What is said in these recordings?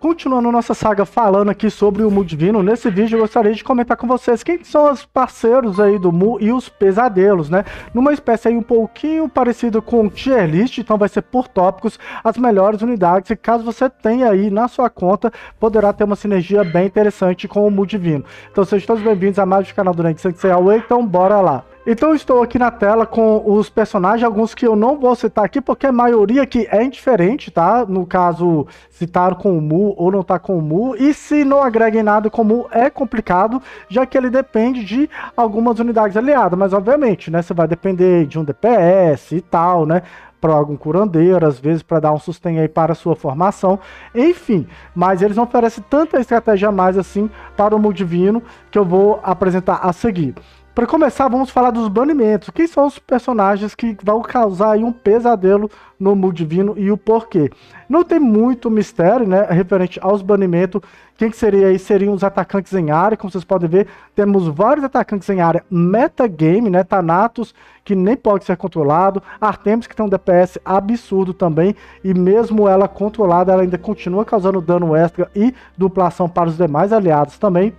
Continuando nossa saga falando aqui sobre o Mu Divino, nesse vídeo eu gostaria de comentar com vocês quem são os parceiros aí do Mu e os pesadelos, né? Numa espécie aí um pouquinho parecida com o Tier List, então vai ser por tópicos as melhores unidades, e caso você tenha aí na sua conta, poderá ter uma sinergia bem interessante com o Mu Divino. Então sejam todos bem-vindos a mais um canal do NeN Play, então bora lá! Então estou aqui na tela com os personagens, alguns que eu não vou citar aqui, porque a maioria aqui é indiferente, tá? No caso, se tá com o Mu ou não tá com o Mu, e se não agrega em nada com o Mu é complicado, já que ele depende de algumas unidades aliadas, mas obviamente, né, você vai depender de um DPS e tal, né? Para algum curandeiro, às vezes para dar um sustento aí para a sua formação, enfim, mas eles não oferecem tanta estratégia a mais assim para o Mu Divino, que eu vou apresentar a seguir. Para começar, vamos falar dos banimentos. Quem são os personagens que vão causar aí um pesadelo no Mu Divino e o porquê? Não tem muito mistério, né, referente aos banimentos. Quem que seria aí? Seriam os atacantes em área. Como vocês podem ver, temos vários atacantes em área metagame, né? Thanatos, que nem pode ser controlado. Artemis, que tem um DPS absurdo também. E mesmo ela controlada, ela ainda continua causando dano extra e duplação para os demais aliados também.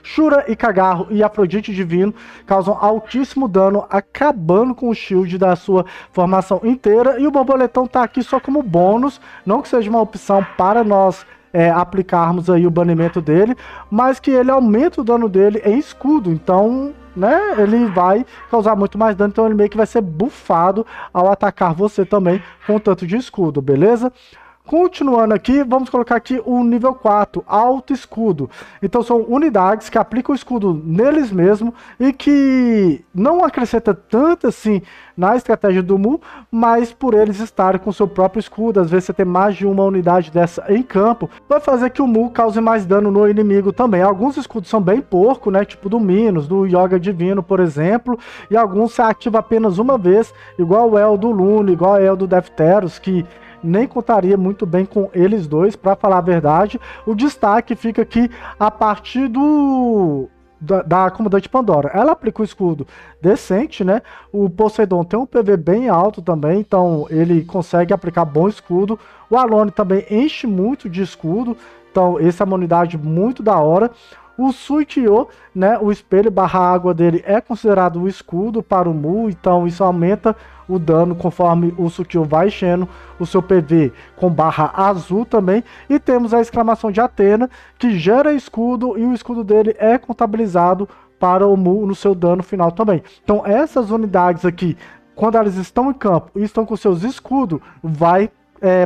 Shura e Cagarro e Afrodite Divino causam altíssimo dano, acabando com o shield da sua formação inteira. E o borboletão tá aqui só como bônus, não que seja uma opção para nós aplicarmos aí o banimento dele, mas que ele aumenta o dano dele em escudo, então, né, ele vai causar muito mais dano, então ele meio que vai ser bufado ao atacar você também com tanto de escudo, beleza? Continuando aqui, vamos colocar aqui o nível 4, alto escudo. Então são unidades que aplicam o escudo neles mesmo e que não acrescenta tanto assim na estratégia do Mu, mas por eles estarem com seu próprio escudo, às vezes você tem mais de uma unidade dessa em campo, vai fazer que o Mu cause mais dano no inimigo também. Alguns escudos são bem porco, né, tipo do Minos, do Yoga Divino, por exemplo, e alguns se ativa apenas uma vez, igual o El do Lune, igual o El do Defteros, que nem contaria muito bem com eles dois, para falar a verdade. O destaque fica aqui a partir da Comandante Pandora. Ela aplica o escudo decente, né? O Poseidon tem um PV bem alto também, então ele consegue aplicar bom escudo. O Alone também enche muito de escudo, então essa é uma unidade muito da hora. O Sutiô, né, o espelho barra água dele é considerado o escudo para o Mu, então isso aumenta o dano conforme o Sutiô vai enchendo o seu PV com barra azul também. E temos a exclamação de Atena, que gera escudo e o escudo dele é contabilizado para o Mu no seu dano final também. Então essas unidades aqui, quando elas estão em campo e estão com seus escudos, vai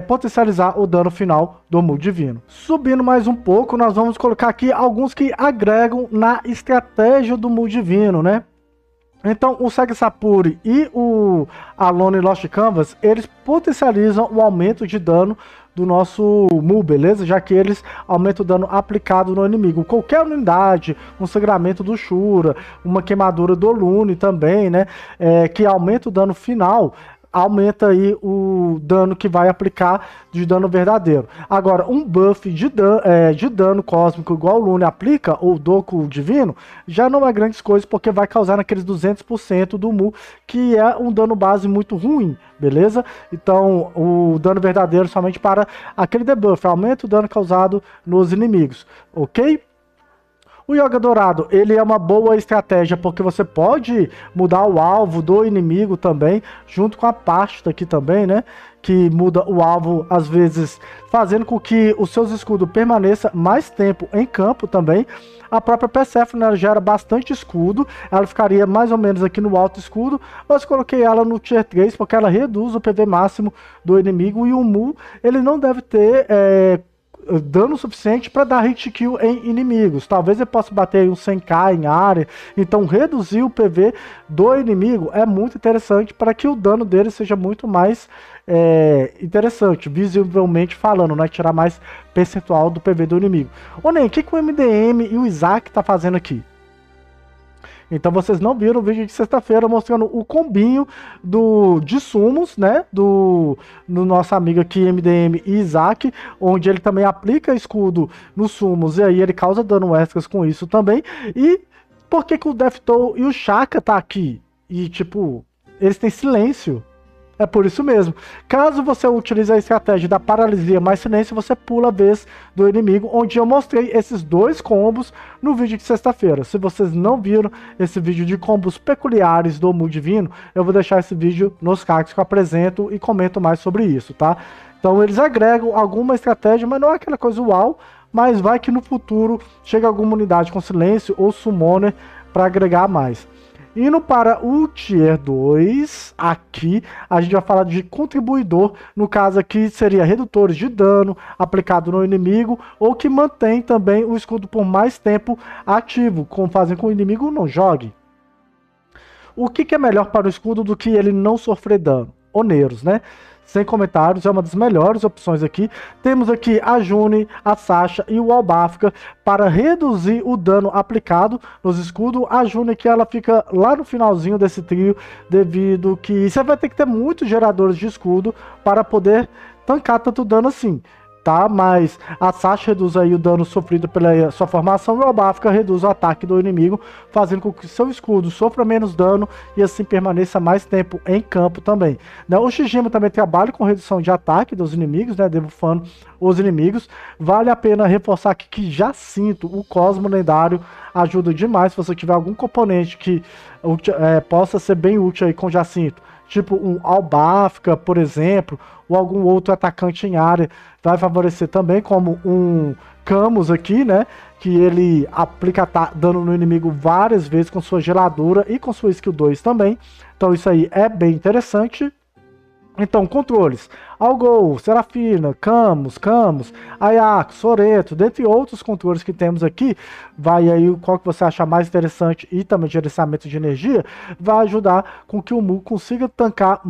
potencializar o dano final do Mu Divino. Subindo mais um pouco, nós vamos colocar aqui alguns que agregam na estratégia do Mu Divino, né? Então, o Sage Sapuri e o Alone Lost Canvas, eles potencializam o aumento de dano do nosso Mu, beleza? Já que eles aumentam o dano aplicado no inimigo. Qualquer unidade, um sangramento do Shura, uma queimadura do Lune também, né? Que aumenta o dano final, aumenta aí o dano que vai aplicar de dano verdadeiro. Agora, um buff de dano cósmico igual o Lune aplica, ou Doku Divino, já não é grandes coisas, porque vai causar naqueles 200% do Mu, que é um dano base muito ruim, beleza? Então, o dano verdadeiro somente para aquele debuff, aumenta o dano causado nos inimigos, ok? O Yoga Dourado, ele é uma boa estratégia, porque você pode mudar o alvo do inimigo também, junto com a pasta aqui também, né? Que muda o alvo, às vezes, fazendo com que os seus escudos permaneçam mais tempo em campo também. A própria Persephone, ela gera bastante escudo, ela ficaria mais ou menos aqui no alto escudo, mas coloquei ela no Tier 3, porque ela reduz o PV máximo do inimigo, e o Mu, ele não deve ter dano suficiente para dar hit kill em inimigos. Talvez eu possa bater um 100k em área, então reduzir o PV do inimigo é muito interessante para que o dano dele seja muito mais interessante, visivelmente falando, né? Tirar mais percentual do PV do inimigo. Ô NeN, o que o MDM e o Isaac tá fazendo aqui? Então vocês não viram o vídeo de sexta-feira mostrando o combinho de sumos, né, do nosso amigo aqui MDM Isaac, onde ele também aplica escudo nos sumos e aí ele causa dano extras com isso também. E por que que o Death Toll e o Shaka tá aqui? E tipo, eles têm silêncio. É por isso mesmo. Caso você utilize a estratégia da paralisia mais silêncio, você pula a vez do inimigo, onde eu mostrei esses dois combos no vídeo de sexta-feira. Se vocês não viram esse vídeo de combos peculiares do Mu Divino, eu vou deixar esse vídeo nos cards que eu apresento e comento mais sobre isso, tá? Então eles agregam alguma estratégia, mas não é aquela coisa uau, mas vai que no futuro chega alguma unidade com silêncio ou summoner para agregar mais. Indo para o Tier 2, aqui a gente vai falar de contribuidor, no caso aqui seria redutores de dano aplicado no inimigo, ou que mantém também o escudo por mais tempo ativo, como fazem com o inimigo não jogue. O que é melhor para o escudo do que ele não sofrer dano? Oneiros, né? Sem comentários, é uma das melhores opções aqui. Temos aqui a June, a Sasha e o Albafica para reduzir o dano aplicado nos escudos. A June que ela fica lá no finalzinho desse trio, devido que você vai ter que ter muitos geradores de escudo para poder tancar tanto dano assim, tá? Mas a Sasha reduz aí o dano sofrido pela sua formação e o Albafica reduz o ataque do inimigo, fazendo com que seu escudo sofra menos dano e assim permaneça mais tempo em campo também. O Shijima também trabalha com redução de ataque dos inimigos, né, debuffando os inimigos. Vale a pena reforçar aqui que Jacinto, o Cosmo lendário, ajuda demais. Se você tiver algum componente que possa ser bem útil aí com Jacinto, tipo um Albafica, por exemplo, ou algum outro atacante em área, vai favorecer também, como um Camus aqui, né, que ele aplica dano no inimigo várias vezes com sua geladura e com sua skill 2 também. Então isso aí é bem interessante. Então, controles: Algol, Serafina, Camus, Ayako, Soreto, dentre outros controles que temos aqui. Vai aí qual que você acha mais interessante, e também gerenciamento de energia vai ajudar com que o Mu consiga tancar,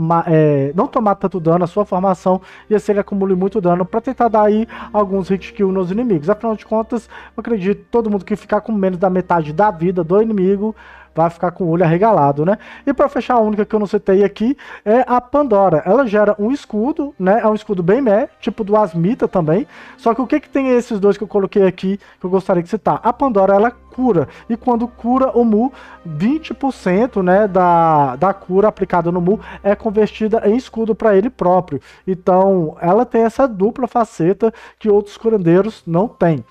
não tomar tanto dano a sua formação, e assim ele acumule muito dano para tentar dar aí alguns hit kill nos inimigos. Afinal de contas, eu acredito que todo mundo que ficar com menos da metade da vida do inimigo vai ficar com o olho arregalado, né? E para fechar, a única que eu não citei aqui é a Pandora. Ela gera um escudo, né? É um escudo bem meh, tipo do Asmita também. Só que o que tem esses dois que eu coloquei aqui, que eu gostaria de citar? A Pandora, ela cura. E quando cura o Mu, 20%, né, da cura aplicada no Mu é convertida em escudo para ele próprio. Então, ela tem essa dupla faceta que outros curandeiros não têm.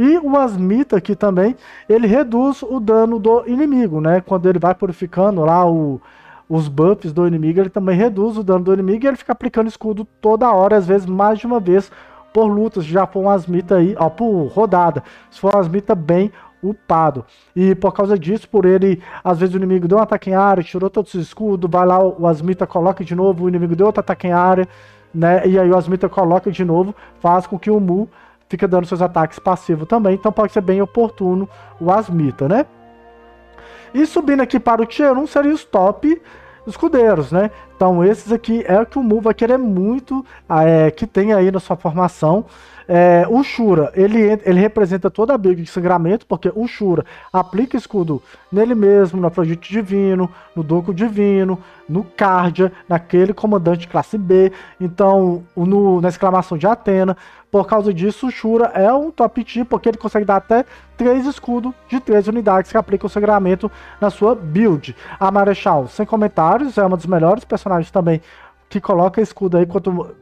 E o Asmita aqui também, ele reduz o dano do inimigo, né? Quando ele vai purificando lá os buffs do inimigo, ele também reduz o dano do inimigo e ele fica aplicando escudo toda hora, às vezes mais de uma vez por luta, se já for um Asmita aí, ó, por rodada, se for um Asmita bem upado. E por causa disso, por ele, às vezes o inimigo deu um ataque em área, tirou todos os escudos, vai lá, o Asmita coloca de novo, o inimigo deu outro ataque em área, né? E aí o Asmita coloca de novo, faz com que o Mu fica dando seus ataques passivos também. Então pode ser bem oportuno o Asmita, né? E subindo aqui para o Tier 1 seria os top escudeiros, né? Então esses aqui é o que o Mu vai querer muito que tem aí na sua formação. O Shura, ele representa toda a build de sangramento, porque o Shura aplica escudo nele mesmo, no Afrodite Divino, no Doku Divino, no Cardia, naquele comandante classe B, então na exclamação de Atena. Por causa disso, o Shura é um top tier, porque ele consegue dar até 3 escudos de 3 unidades que aplicam o sangramento na sua build. A Marechal, sem comentários, é uma dos melhores personagens também que coloca escudo aí,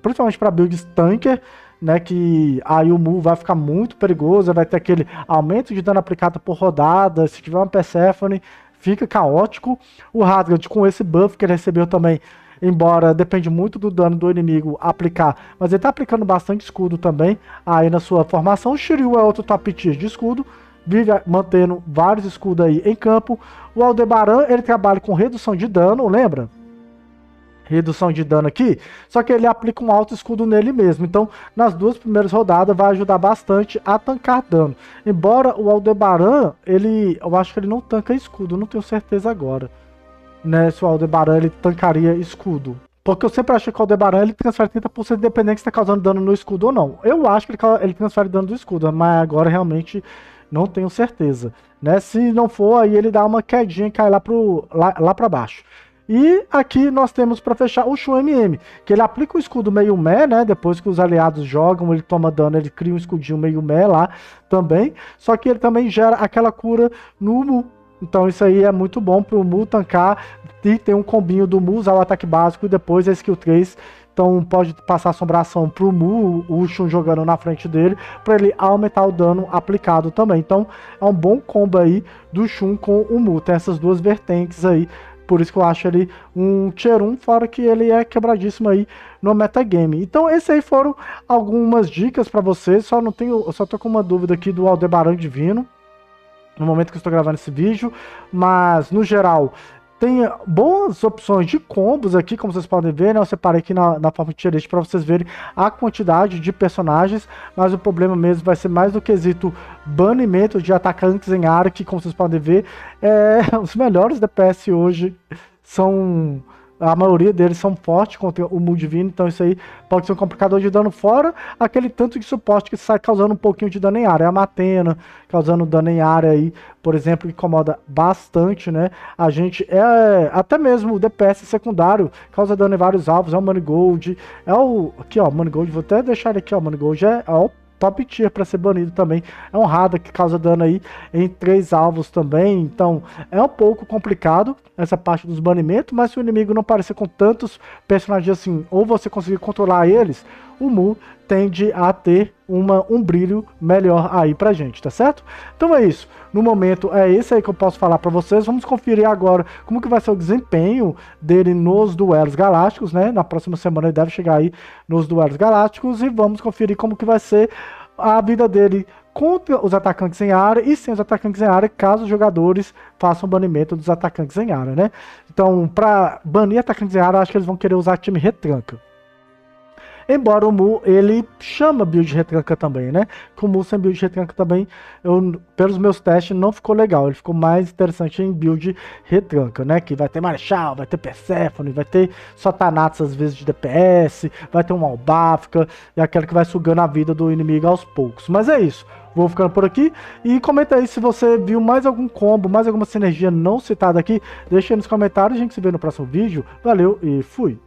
principalmente para builds tanker, né, que aí o Mu vai ficar muito perigoso, vai ter aquele aumento de dano aplicado por rodada. Se tiver uma Persephone, fica caótico. O Radgard, com esse buff que ele recebeu também, embora depende muito do dano do inimigo aplicar, mas ele tá aplicando bastante escudo também aí na sua formação. O Shiryu é outro top tier de escudo, vive mantendo vários escudos aí em campo. O Aldebaran, ele trabalha com redução de dano, lembra? Redução de dano aqui, só que ele aplica um alto escudo nele mesmo, então nas duas primeiras rodadas vai ajudar bastante a tancar dano. Embora o Aldebaran, eu acho que ele não tanca escudo, não tenho certeza agora, né, se o Aldebaran ele tancaria escudo, porque eu sempre achei que o Aldebaran ele transfere 30% dependendo se está causando dano no escudo ou não. Eu acho que ele transfere dano do escudo, mas agora realmente não tenho certeza, né? Se não for, aí ele dá uma quedinha e cai lá para baixo. E aqui nós temos, para fechar, o Shu MM, que ele aplica o escudo meio meh, né? Depois que os aliados jogam, ele toma dano, ele cria um escudinho meio meh lá também. Só que ele também gera aquela cura no Mu, Então isso aí é muito bom pro Mu tancar e ter um combinho do Mu usar o ataque básico e depois a skill 3. Então pode passar assombração pro Mu, o Shun jogando na frente dele, para ele aumentar o dano aplicado também. Então é um bom combo aí do Shun com o Mu, tem essas duas vertentes aí. Por isso que eu acho ele um Tier 1, fora que ele é quebradíssimo aí no metagame. Então, esses aí foram algumas dicas para vocês. Eu só tô com uma dúvida aqui do Aldebaran Divino, no momento que eu estou gravando esse vídeo. Mas, no geral, tem boas opções de combos aqui, como vocês podem ver, né? Eu separei aqui na forma de tier list para vocês verem a quantidade de personagens, mas o problema mesmo vai ser mais do quesito banimento de atacantes em área, que como vocês podem ver, os melhores DPS hoje são... A maioria deles são fortes contra o Mu Divino, então isso aí pode ser um complicador de dano, fora aquele tanto de suporte que sai causando um pouquinho de dano em área. É a Matena causando dano em área aí, por exemplo, incomoda bastante, né? A gente até mesmo o DPS secundário causa dano em vários alvos. É o Manigoldo, aqui ó, Manigoldo, vou até deixar ele aqui, ó, Manigoldo é o top tier para ser banido também. É um Rada que causa dano aí em 3 alvos também, então é um pouco complicado essa parte dos banimentos, mas se o inimigo não parecer com tantos personagens assim, ou você conseguir controlar eles, o Mu tende a ter um brilho melhor aí pra gente, tá certo? Então é isso, no momento é isso aí que eu posso falar pra vocês. Vamos conferir agora como que vai ser o desempenho dele nos duelos galácticos, né? Na próxima semana ele deve chegar aí nos duelos galácticos e vamos conferir como que vai ser a vida dele contra os atacantes em área e sem os atacantes em área, caso os jogadores façam banimento dos atacantes em área, né? Então, pra banir atacantes em área, acho que eles vão querer usar time retranca. Embora o Mu, ele chama build de retranca também, né? Com o Mu sem build de retranca também, pelos meus testes, não ficou legal. Ele ficou mais interessante em build retranca, né? Que vai ter Marechal, vai ter Persephone, vai ter só Thanatos às vezes de DPS, vai ter uma Albafica, e aquela que vai sugando a vida do inimigo aos poucos. Mas é isso. Vou ficando por aqui e comenta aí se você viu mais algum combo, mais alguma sinergia não citada aqui. Deixa aí nos comentários, a gente se vê no próximo vídeo. Valeu e fui!